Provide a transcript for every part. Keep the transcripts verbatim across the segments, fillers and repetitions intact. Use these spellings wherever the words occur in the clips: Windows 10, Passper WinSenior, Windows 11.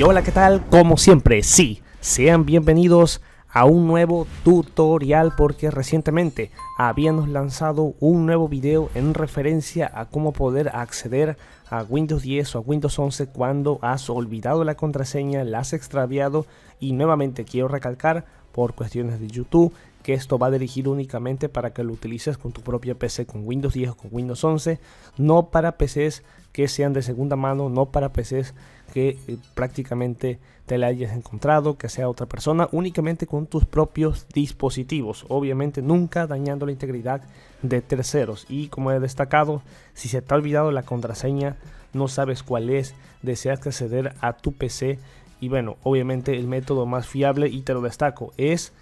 Y hola, ¿qué tal? Como siempre, sí, sean bienvenidos a un nuevo tutorial, porque recientemente habíamos lanzado un nuevo video en referencia a cómo poder acceder a Windows diez o a Windows once cuando has olvidado la contraseña, la has extraviado. Y nuevamente quiero recalcar, por cuestiones de YouTube, que esto va dirigido únicamente para que lo utilices con tu propia P C, con Windows diez o con Windows once, no para P Cs que sean de segunda mano, no para P Cs que eh, prácticamente te la hayas encontrado, que sea otra persona, únicamente con tus propios dispositivos, obviamente nunca dañando la integridad de terceros. Y como he destacado, si se te ha olvidado la contraseña, no sabes cuál es, deseas acceder a tu P C, y bueno, obviamente el método más fiable, y te lo destaco, es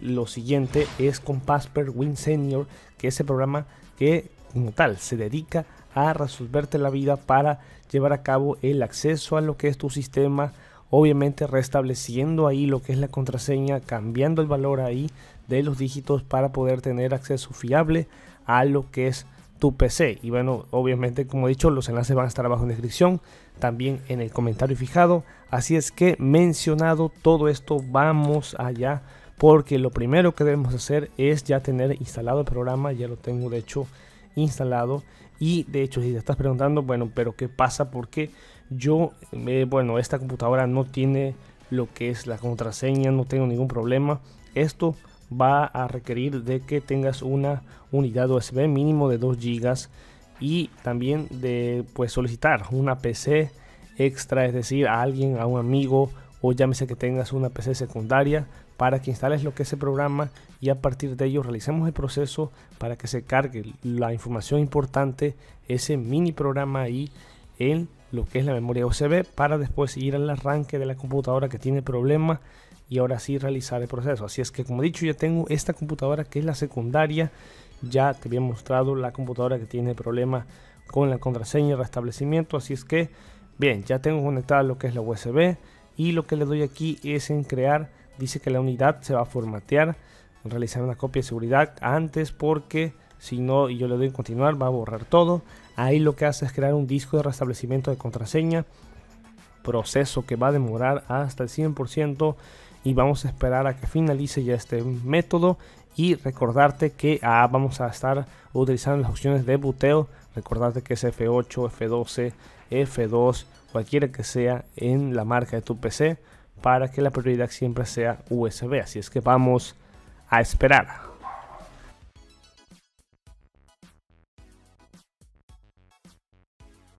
lo siguiente, es con Passper WinSenior, que es el programa que como tal se dedica a resolverte la vida para llevar a cabo el acceso a lo que es tu sistema, obviamente restableciendo ahí lo que es la contraseña, cambiando el valor ahí de los dígitos para poder tener acceso fiable a lo que es tu P C. Y bueno, obviamente, como he dicho, los enlaces van a estar abajo en la descripción, también en el comentario fijado. Así es que, mencionado todo esto, vamos allá, porque lo primero que debemos hacer es ya tener instalado el programa. Ya lo tengo de hecho instalado, y de hecho, si te estás preguntando, bueno, pero qué pasa, porque yo, eh, bueno, esta computadora no tiene lo que es la contraseña, no tengo ningún problema. Esto va a requerir de que tengas una unidad U S B mínimo de dos gigas y también de, pues, solicitar una P C extra, es decir, a alguien, a un amigo, o llámese que tengas una P C secundaria, para que instales lo que es el programa, y a partir de ello realicemos el proceso para que se cargue la información importante, ese mini programa ahí, en lo que es la memoria U S B, para después ir al arranque de la computadora que tiene problema y ahora sí realizar el proceso. Así es que, como he dicho, ya tengo esta computadora que es la secundaria. Ya te había mostrado la computadora que tiene problema con la contraseña y restablecimiento. Así es que, bien, ya tengo conectada lo que es la U S B, y lo que le doy aquí es en crear. Dice que la unidad se va a formatear, realizar una copia de seguridad antes, porque si no, y yo le doy en continuar, va a borrar todo. Ahí lo que hace es crear un disco de restablecimiento de contraseña, proceso que va a demorar hasta el cien por ciento, y vamos a esperar a que finalice ya este método. Y recordarte que ah, vamos a estar utilizando las opciones de buteo. Recordarte que es F ocho, F doce, F dos, cualquiera que sea en la marca de tu P C, para que la prioridad siempre sea U S B. Así es que vamos a esperar.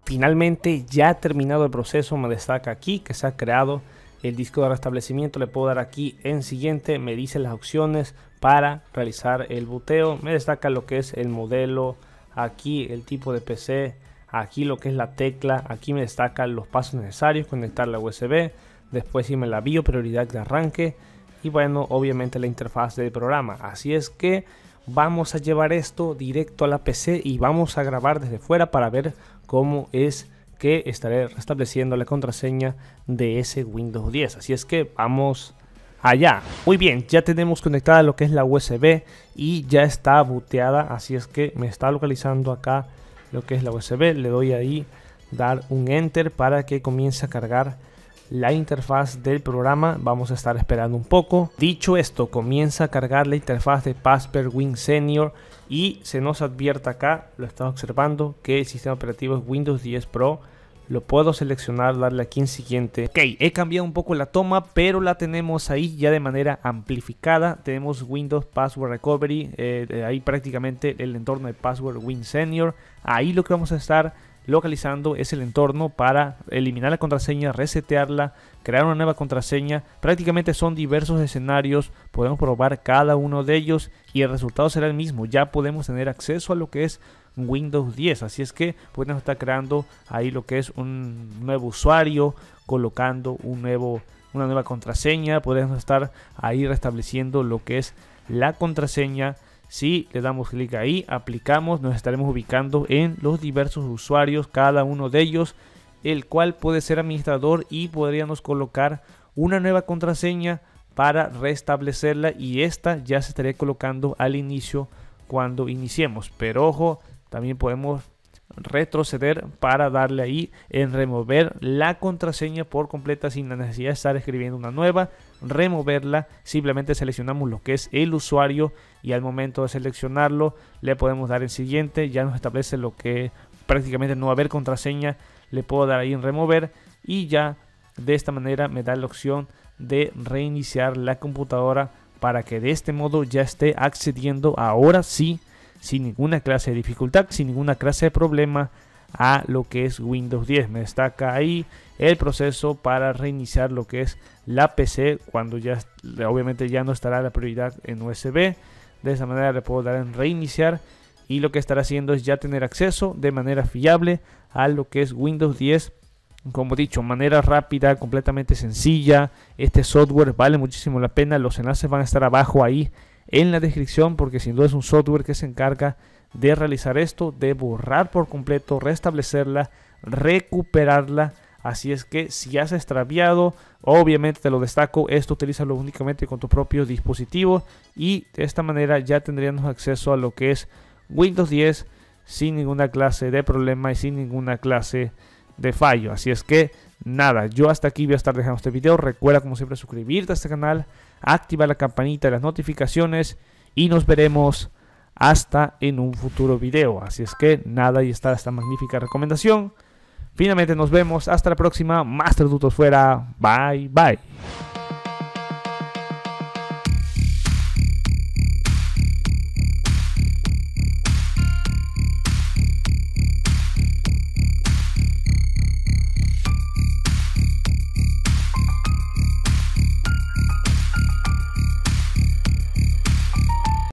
Finalmente, ya terminado el proceso, me destaca aquí que se ha creado el disco de restablecimiento. Le puedo dar aquí en siguiente, me dice las opciones para realizar el buteo, me destaca lo que es el modelo, aquí el tipo de P C, aquí lo que es la tecla, aquí me destacan los pasos necesarios, conectar la U S B, después si me la bio, prioridad de arranque, y bueno, obviamente la interfaz del programa. Así es que vamos a llevar esto directo a la P C y vamos a grabar desde fuera para ver cómo es que estaré restableciendo la contraseña de ese Windows diez. Así es que vamos allá. Muy bien, ya tenemos conectada lo que es la U S B y ya está booteada. Así es que me está localizando acá lo que es la U S B. Le doy ahí dar un enter para que comience a cargar la interfaz del programa. Vamos a estar esperando un poco. Dicho esto, comienza a cargar la interfaz de Passper WinSenior, y se nos advierte acá, lo estamos observando, que el sistema operativo es Windows diez Pro. Lo puedo seleccionar, darle aquí en siguiente. Ok, he cambiado un poco la toma, pero la tenemos ahí ya de manera amplificada. Tenemos Windows Password Recovery, eh, ahí prácticamente el entorno de Passper WinSenior. Ahí lo que vamos a estar localizando es el entorno para eliminar la contraseña, resetearla, crear una nueva contraseña. Prácticamente son diversos escenarios, podemos probar cada uno de ellos y el resultado será el mismo. Ya podemos tener acceso a lo que es Windows diez, así es que podemos estar creando ahí lo que es un nuevo usuario, colocando un nuevo, una nueva contraseña, podemos estar ahí restableciendo lo que es la contraseña. Si le damos clic ahí, aplicamos, nos estaremos ubicando en los diversos usuarios, cada uno de ellos, el cual puede ser administrador, y podríamos colocar una nueva contraseña para restablecerla, y esta ya se estaría colocando al inicio cuando iniciemos. Pero ojo, también podemos retroceder para darle ahí en remover la contraseña por completa sin la necesidad de estar escribiendo una nueva, removerla. Simplemente seleccionamos lo que es el usuario y al momento de seleccionarlo le podemos dar en siguiente. Ya nos establece lo que prácticamente no va a haber contraseña. Le puedo dar ahí en remover y ya de esta manera me da la opción de reiniciar la computadora para que de este modo ya esté accediendo ahora sí, sin ninguna clase de dificultad, sin ninguna clase de problema, a lo que es Windows diez. Me destaca ahí el proceso para reiniciar lo que es la P C cuando ya obviamente ya no estará la prioridad en U S B. De esa manera le puedo dar en reiniciar y lo que estará haciendo es ya tener acceso de manera fiable a lo que es Windows diez. Como dicho, manera rápida, completamente sencilla. Este software vale muchísimo la pena. Los enlaces van a estar abajo ahí en la descripción, porque sin duda es un software que se encarga de realizar esto, de borrar por completo, restablecerla, recuperarla. Así es que si has extraviado, obviamente te lo destaco, esto utilízalo únicamente con tu propio dispositivo y de esta manera ya tendríamos acceso a lo que es Windows diez sin ninguna clase de problema y sin ninguna clase de fallo. Así es que nada, yo hasta aquí voy a estar dejando este video. Recuerda como siempre suscribirte a este canal, activa la campanita de las notificaciones y nos veremos hasta en un futuro video. Así es que nada, y está esta magnífica recomendación. Finalmente nos vemos, hasta la próxima. Más tributos fuera, bye bye.